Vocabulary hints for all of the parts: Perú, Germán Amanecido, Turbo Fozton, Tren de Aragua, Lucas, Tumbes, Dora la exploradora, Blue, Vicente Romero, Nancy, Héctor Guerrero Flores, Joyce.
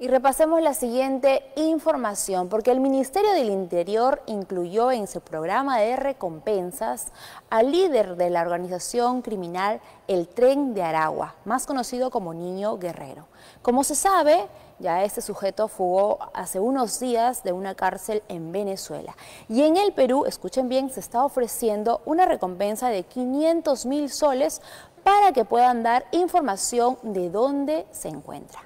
Y repasemos la siguiente información, porque el Ministerio del Interior incluyó en su programa de recompensas al líder de la organización criminal El Tren de Aragua, más conocido como Niño Guerrero. Como se sabe, ya este sujeto fugó hace unos días de una cárcel en Venezuela. Y en el Perú, escuchen bien, se está ofreciendo una recompensa de 500.000 soles para que puedan dar información de dónde se encuentra.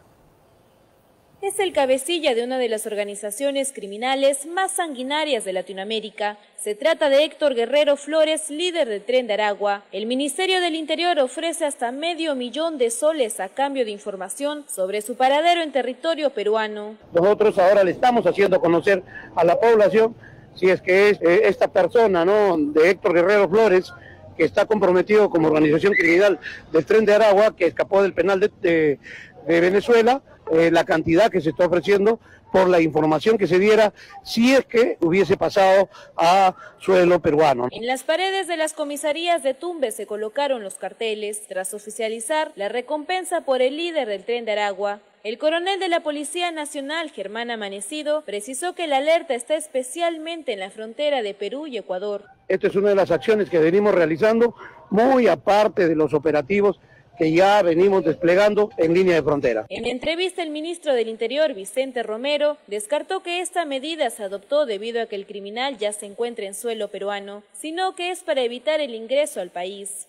Es el cabecilla de una de las organizaciones criminales más sanguinarias de Latinoamérica. Se trata de Héctor Guerrero Flores, líder del Tren de Aragua. El Ministerio del Interior ofrece hasta $500.000 de soles a cambio de información sobre su paradero en territorio peruano. Nosotros ahora le estamos haciendo conocer a la población si es que es esta persona, ¿no?, de Héctor Guerrero Flores, que está comprometido como organización criminal del Tren de Aragua, que escapó del penal de Venezuela. La cantidad que se está ofreciendo por la información que se diera si es que hubiese pasado a suelo peruano. En las paredes de las comisarías de Tumbes se colocaron los carteles tras oficializar la recompensa por el líder del Tren de Aragua. El coronel de la Policía Nacional, Germán Amanecido, precisó que la alerta está especialmente en la frontera de Perú y Ecuador. Esta es una de las acciones que venimos realizando, muy aparte de los operativos que ya venimos desplegando en línea de frontera. En entrevista, el ministro del Interior, Vicente Romero, descartó que esta medida se adoptó debido a que el criminal ya se encuentra en suelo peruano, sino que es para evitar el ingreso al país.